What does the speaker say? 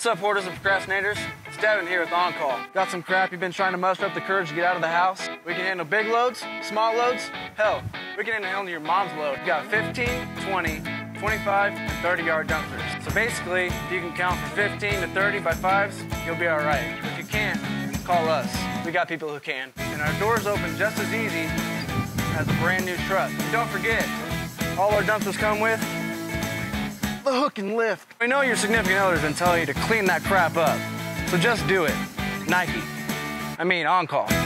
What's up, hoarders and procrastinators? It's Devin here with On Call. Got some crap you've been trying to muster up the courage to get out of the house? We can handle big loads, small loads, hell, we can handle your mom's load. We've got 15, 20, 25, and 30-yard dumpsters. So basically, if you can count from 15 to 30 by 5s, you'll be all right. If you can't, call us. We got people who can. And our doors open just as easy as a brand new truck. And don't forget, all our dumpsters come with the hook and lift. We know your significant other's been telling you to clean that crap up, so just do it. Nike. I mean, On Call.